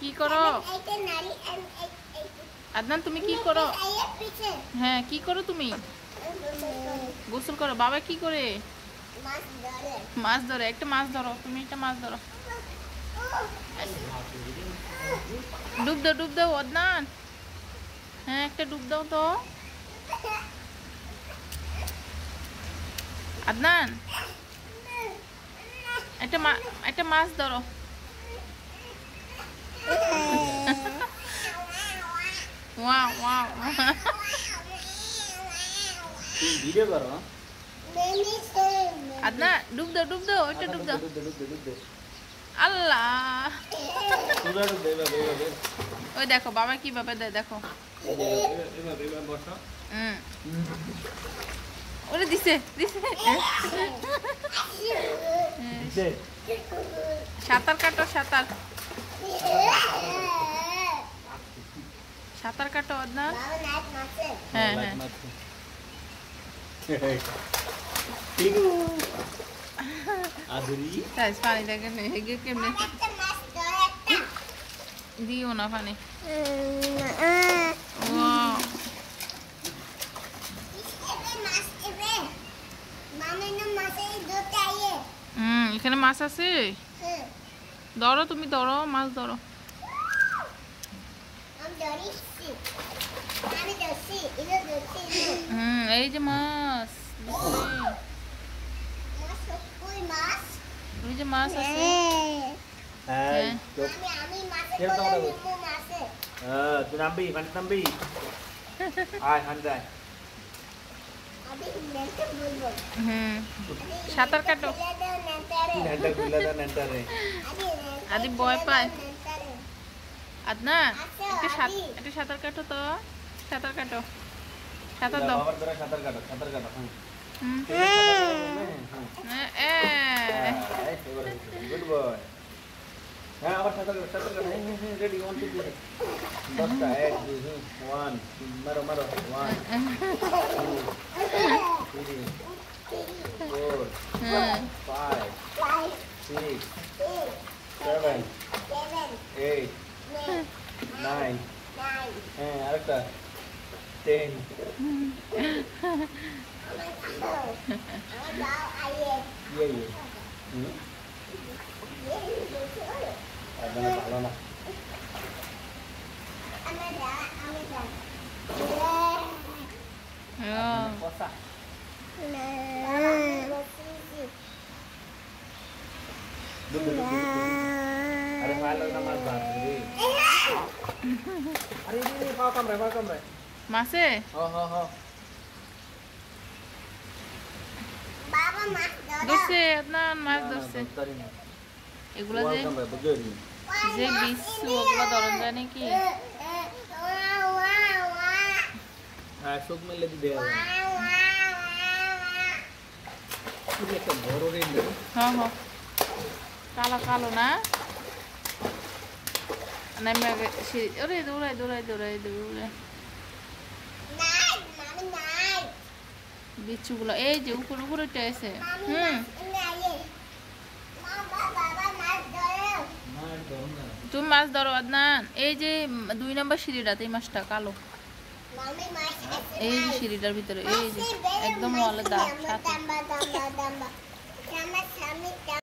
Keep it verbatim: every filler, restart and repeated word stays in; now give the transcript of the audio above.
কি করো? আদনান তুমি কি করো? হ্যাঁ কি করো তুমি? গোসল করো। বাবা কি করে? মাছ ধরে। একটা মাছ ধরো তুমি, একটা মাছ ধরো। ডুব দাও, ডুব দাও আদনান। হ্যাঁ একটা ডুব দাও তো আদনান, একটা মা একটা মাছ ধরো। ওয়া ওয়া ভিডিও করো আদনান, ডুব দাও, ডুব দাও, ওইটা ডুব দাও। আল্লাহ ওই দেখো বাবা কিভাবে দেয়, দেখো ওরে দিছে দিছে। সাঁতার কাটো, সাঁতার সাঁতার কাটো আদনান। হ্যাঁ হ্যাঁ পানি দেখেন কেমনে দিও না পানি। এখানে মাছ আছে, ধরো তুমি, ধরো মাছ ধরো। হম এই যে মাছ, ওই যে মাছ আছে। সাঁতার কাটো আদি ভয় পায় আদনা, একটু সাঁতার কাটো তো, সাঁতার কাটো, সাঁতার দাও, সাঁতার কাটো, সাঁতার কাটো। আরেকটা ten মাছে। কালো কালো না দৌড়াই দৌড়াই দৌড়াই দৌড়াই বিচুগুলো। এই যে উপরে উপরে উঠেছে। হুম তুমি মাছ ধরো আদনান। এই যে দুই নম্বর সিঁড়িটাতে এই মাছটা কালো, এই যে সিঁড়িটার ভিতরে, এই যে একদম ওয়ালে দাঁড়।